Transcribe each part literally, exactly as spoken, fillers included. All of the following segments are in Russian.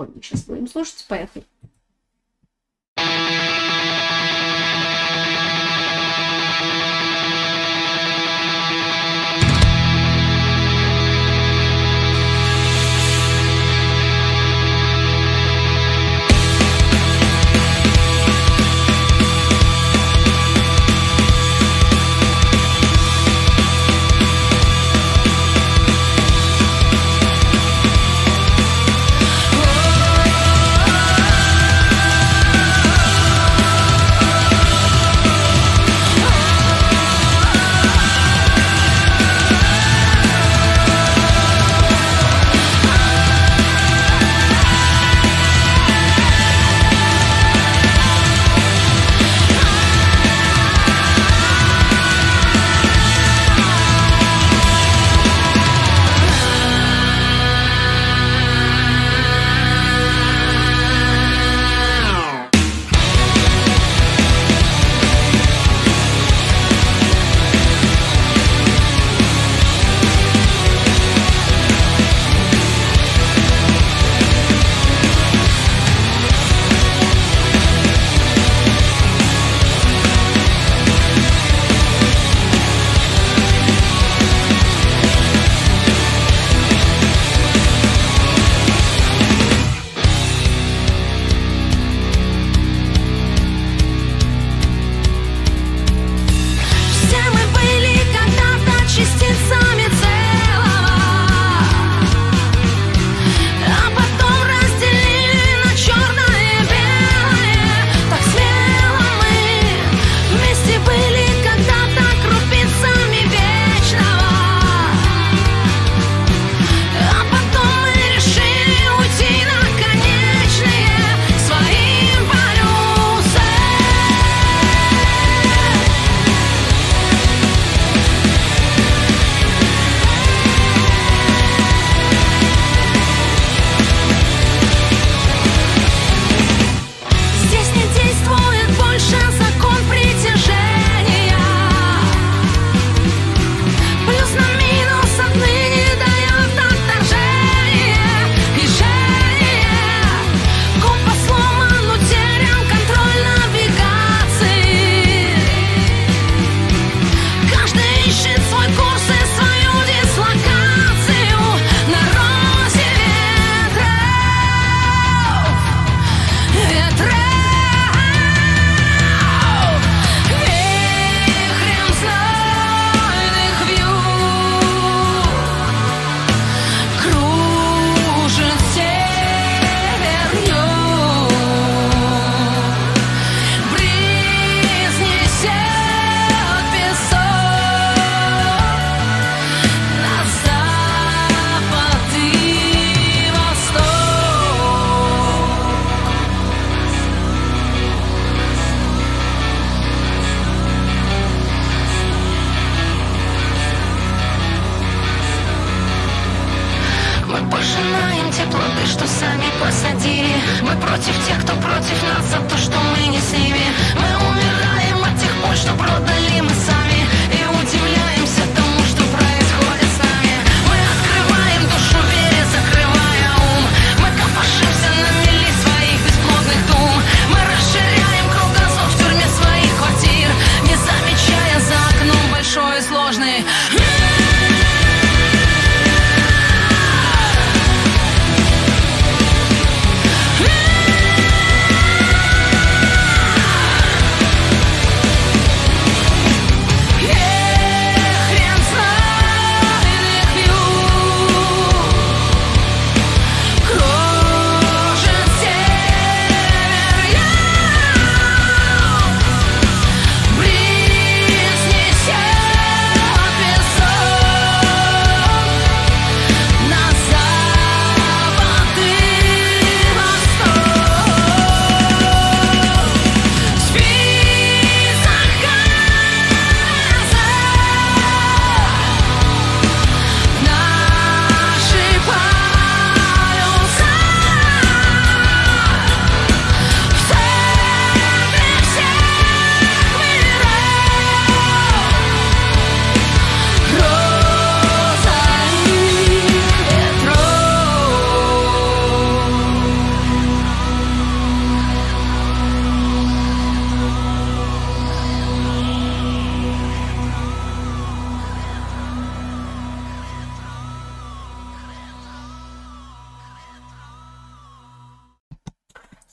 спокойно. Сейчас будем слушать. Поехали.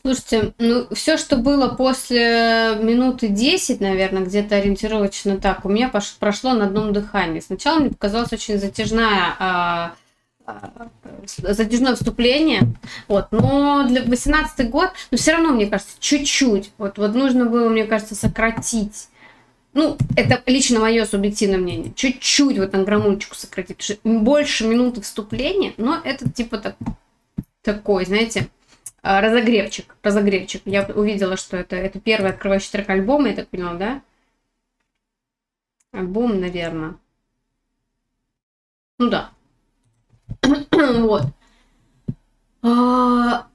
Слушайте, ну все, что было после минуты десять, наверное, где-то ориентировочно так, у меня прошло на одном дыхании. Сначала мне показалось очень затяжная... А задержное вступление, вот, но для восемнадцатый год, но все равно, мне кажется, чуть-чуть, вот, вот нужно было, мне кажется, сократить, ну, это лично мое субъективное мнение, чуть-чуть вот на граммульчику сократить, больше минуты вступления, но это типа так, такой, знаете, разогревчик, разогревчик, я увидела, что это, это первый открывающий трек альбома, я так поняла, да? Альбом, наверное, ну да. Вот. Да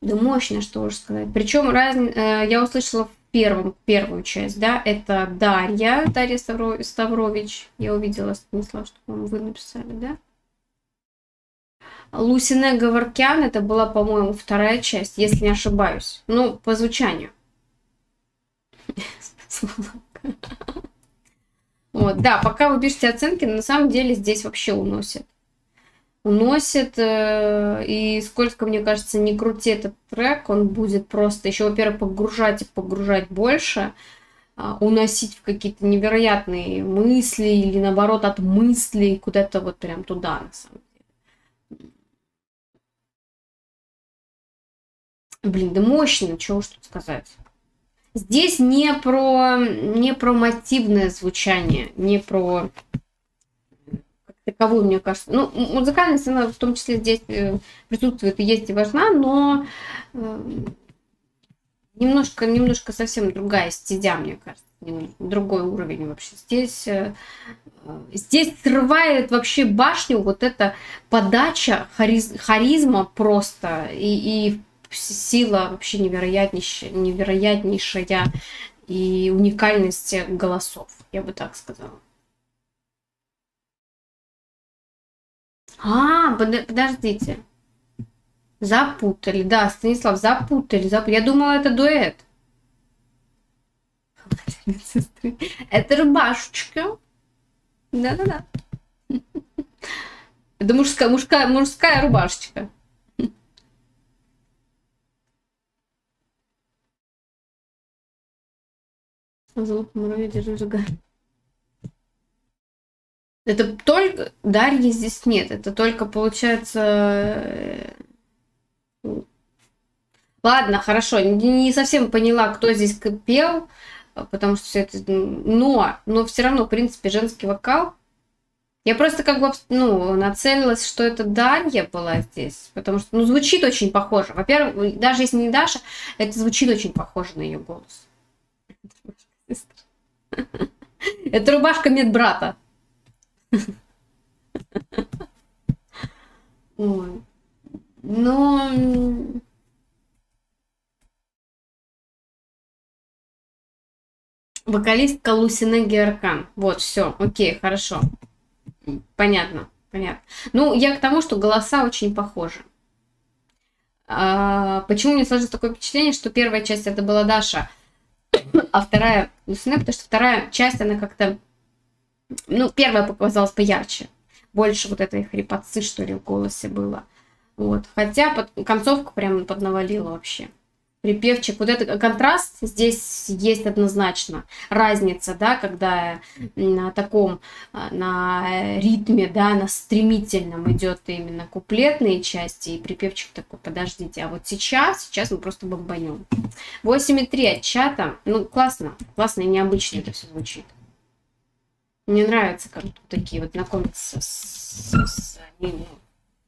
мощно, что уж сказать. Причем раз, я услышала в первом, первую часть, да, это Дарья, Дарья Ставро, Ставрович. Я увидела, Станислав, что, по-моему, вы написали, да? Лусинэ Геворкян, это была, по-моему, вторая часть, если не ошибаюсь. Ну, по звучанию. Вот, да, пока вы пишете оценки, на самом деле здесь вообще уносит. Уносит, э, и сколько, мне кажется, не крути этот трек, он будет просто еще, во-первых, погружать и погружать больше, э, уносить в какие-то невероятные мысли или, наоборот, от мыслей куда-то вот прям туда, на самом деле. Блин, да мощно, чего уж тут сказать. Здесь не про, не про мотивное звучание, не про как таковую, мне кажется. Ну, музыкальность, она в том числе здесь присутствует и есть и важна, но немножко, немножко совсем другая стезя, мне кажется, другой уровень вообще. Здесь, здесь срывает вообще башню вот эта подача, хариз, харизма просто и, и сила вообще невероятнейшая, невероятнейшая и уникальность голосов, я бы так сказала. А, под, подождите. Запутали, да, Станислав, запутали, запутали. Я думала, это дуэт. Это рубашечка. Да-да-да. Это мужская, мужская, мужская рубашечка. Звук муравья держу жигар. Это только... Дарьи здесь нет. Это только получается... Ладно, хорошо. Не совсем поняла, кто здесь пел. Потому что все это... Но! Но все равно, в принципе, женский вокал. Я просто как бы ну, нацелилась, что это Дарья была здесь. Потому что ну, звучит очень похоже. Во-первых, даже если не Даша, это звучит очень похоже на ее голос. Это рубашка медбрата. Ой. Но... Вокалистка Лусинэ Геворкян. Вот, все, окей, хорошо. Понятно, понятно. Ну, я к тому, что голоса очень похожи. А, почему мне сложилось такое впечатление, что первая часть это была Даша, а вторая Лусинэ, потому что вторая часть, она как-то, ну, первая показалась поярче. Больше вот этой хрипотцы, что ли, в голосе было. Вот. Хотя под, концовку прям поднавалила вообще. Припевчик. Вот этот контраст здесь есть однозначно. Разница, да, когда на таком, на ритме, да, на стремительном идет именно куплетные части, и припевчик такой, подождите, а вот сейчас, сейчас мы просто бомбанем. восемь и три от чата. Ну, классно, классно и необычно это все звучит. Мне нравится, как тут такие вот знакомятся с, с, с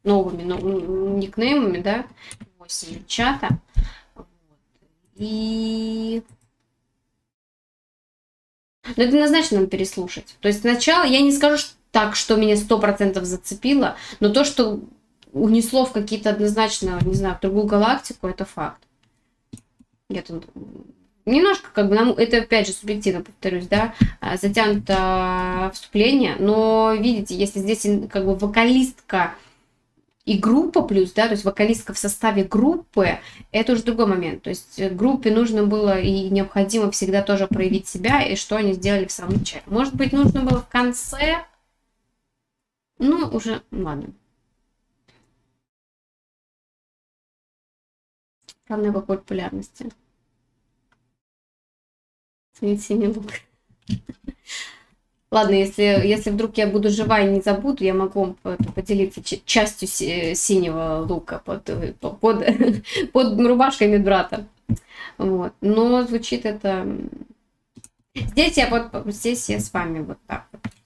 новыми, новыми никнеймами, да, восемь от чата. И... Но это однозначно надо переслушать. То есть сначала, я не скажу что так, что меня сто процентов зацепило, но то, что унесло в какие-то однозначно, не знаю, в другую галактику, это факт. Я тут немножко, как бы, это опять же субъективно, повторюсь, да, затянуто вступление, но видите, если здесь как бы вокалистка и группа плюс, да, то есть вокалистка в составе группы, это уже другой момент. То есть группе нужно было и необходимо всегда тоже проявить себя, и что они сделали в самом начале. Может быть, нужно было в конце, ну, уже, ладно. главное по популярности. Ценить синий лук. Ладно, если, если вдруг я буду жива и не забуду, я могу вам поделиться частью синего лука под, под, под рубашкой медбрата. Вот. Но звучит это... Здесь я, вот, здесь я с вами вот так вот.